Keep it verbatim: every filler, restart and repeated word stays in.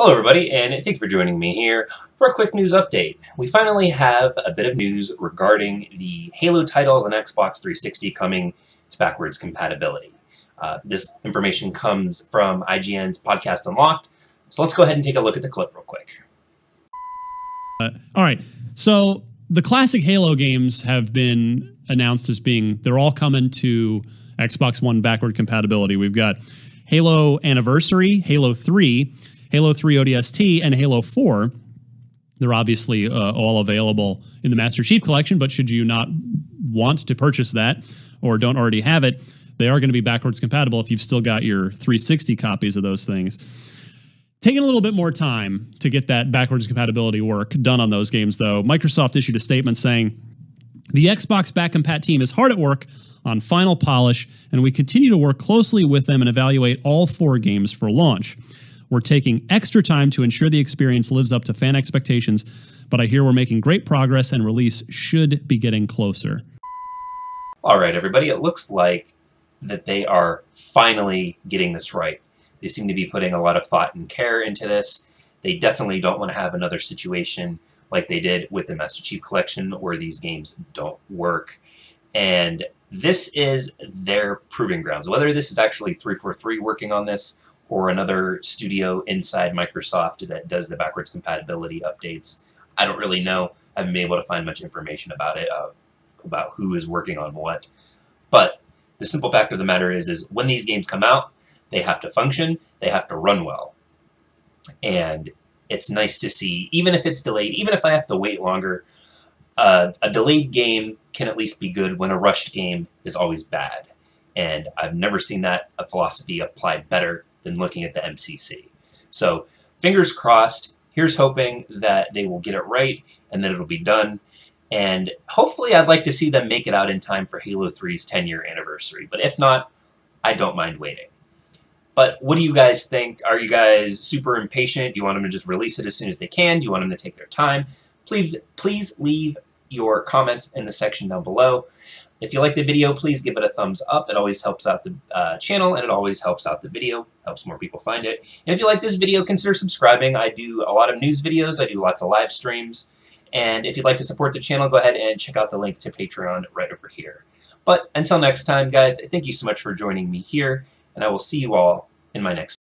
Hello everybody, and thank you for joining me here for a quick news update. We finally have a bit of news regarding the Halo titles on Xbox three sixty coming to backwards compatibility. Uh, this information comes from I G N's Podcast Unlocked, so let's go ahead and take a look at the clip real quick. Uh, all right, so the classic Halo games have been announced as being, they're all coming to Xbox One backward compatibility. We've got Halo Anniversary, Halo three, Halo three O D S T, and Halo four. They're obviously uh, all available in the Master Chief Collection, but should you not want to purchase that or don't already have it, they are going to be backwards compatible if you've still got your three sixty copies of those things. Taking a little bit more time to get that backwards compatibility work done on those games, though, Microsoft issued a statement saying, "The Xbox Back Compat team is hard at work on final polish, and we continue to work closely with them and evaluate all four games for launch. We're taking extra time to ensure the experience lives up to fan expectations, but I hear we're making great progress and release should be getting closer." All right, everybody, it looks like that they are finally getting this right. They seem to be putting a lot of thought and care into this. They definitely don't want to have another situation like they did with the Master Chief Collection where these games don't work. And this is their proving grounds. Whether this is actually three forty-three working on this or another studio inside Microsoft that does the backwards compatibility updates, I don't really know. I haven't been able to find much information about it, uh, about who is working on what. But the simple fact of the matter is, is when these games come out, they have to function, they have to run well. And it's nice to see, even if it's delayed, even if I have to wait longer, uh, a delayed game can at least be good when a rushed game is always bad. And I've never seen that philosophy applied better than looking at the M C C. So fingers crossed, here's hoping that they will get it right and that it'll be done. And hopefully I'd like to see them make it out in time for Halo three's ten year anniversary. But if not, I don't mind waiting. But what do you guys think? Are you guys super impatient? Do you want them to just release it as soon as they can? Do you want them to take their time? Please, please leave your comments in the section down below. If you like the video, please give it a thumbs up. It always helps out the uh, channel, and it always helps out the video, helps more people find it. And if you like this video, consider subscribing. I do a lot of news videos. I do lots of live streams. And if you'd like to support the channel, go ahead and check out the link to Patreon right over here. But until next time, guys, thank you so much for joining me here, and I will see you all in my next video.